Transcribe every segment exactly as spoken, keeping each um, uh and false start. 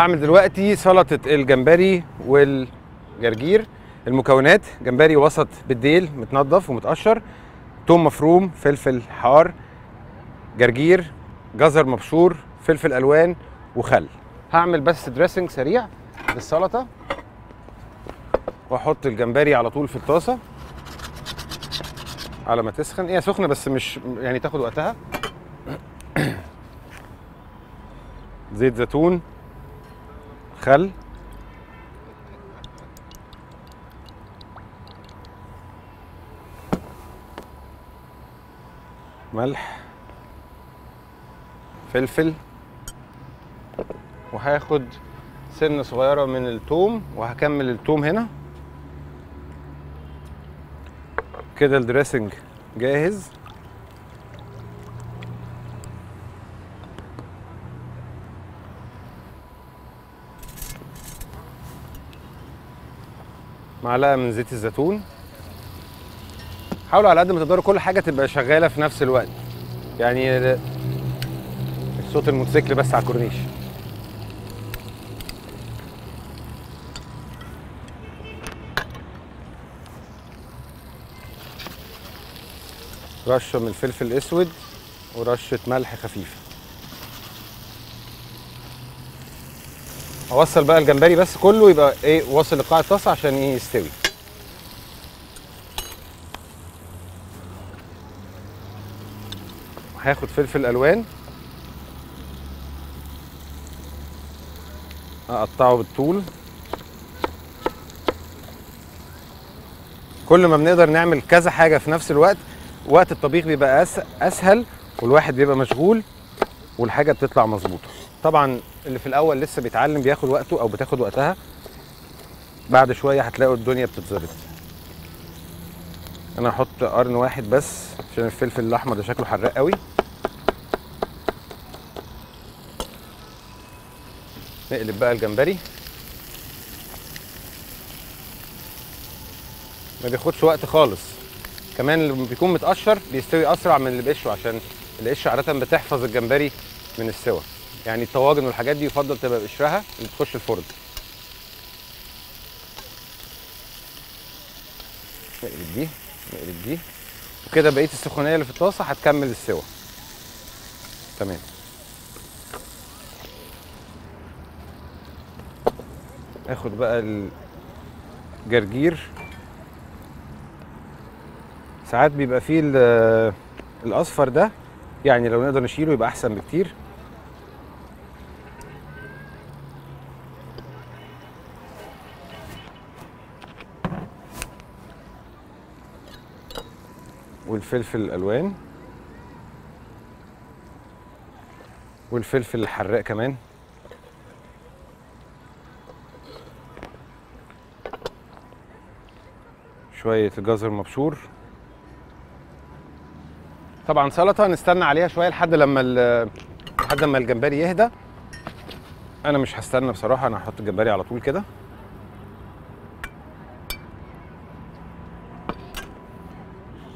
هعمل دلوقتي سلطه الجمبري والجرجير. المكونات: جمبري وسط بالديل متنضف ومتقشر، ثوم مفروم، فلفل حار، جرجير، جزر مبشور، فلفل الوان، وخل. هعمل بس دريسنج سريع للسلطه واحط الجمبري على طول في الطاسه على ما تسخن. هي إيه سخنه بس مش يعني تاخد وقتها. زيت زيتون، خل، ملح، فلفل، وهاخد سنه صغيره من الثوم وهكمل الثوم هنا. كده الدريسنج جاهز. معلقه من زيت الزيتون. حاولوا على قد ما تقدروا كل حاجه تبقى شغاله في نفس الوقت، يعني صوت الموتوسيكل بس على الكورنيش. رشه من الفلفل الاسود ورشه ملح خفيفه. اوصل بقى الجمبري بس كله يبقى ايه واصل لقاع الطاسه عشان ايه يستوي. هاخد فلفل الوان اقطعه بالطول. كل ما بنقدر نعمل كذا حاجه في نفس الوقت، وقت الطبيخ بيبقى اسهل والواحد بيبقى مشغول والحاجه بتطلع مظبوطه. طبعا اللي في الاول لسه بيتعلم بياخد وقته او بتاخد وقتها، بعد شويه هتلاقوا الدنيا بتتظبط. انا هحط قرن واحد بس عشان الفلفل الاحمر ده شكله حراق قوي. نقلب بقى الجمبري، ما بياخدش وقت خالص. كمان اللي بيكون متقشر بيستوي اسرع من اللي بقشره، عشان القش عاده بتحفظ الجمبري من السوى، يعني الطواجن والحاجات دي يفضل تبقى بقشرها اللي بتخش الفرن. نقلب دي نقلب دي وكده بقيه السخونيه اللي في الطاسه هتكمل السوى. تمام. اخد بقى الجرجير. ساعات بيبقى فيه الاصفر ده، يعني لو نقدر نشيله يبقى احسن بكتير. والفلفل الالوان والفلفل الحراق كمان. شويه جزر مبشور. طبعا سلطه نستنى عليها شويه لحد لما لحد لما الجمبري يهدى. انا مش هستنى بصراحه، انا هحط الجمبري على طول كده.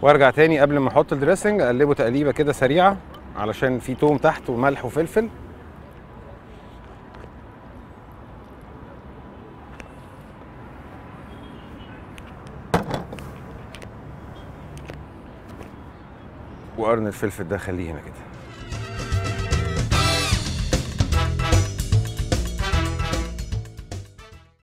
وارجع تاني قبل ما احط الدريسنج اقلبه تقليبه كده سريعه علشان في توم تحت وملح وفلفل. وقرن الفلفل ده خليه هنا كده.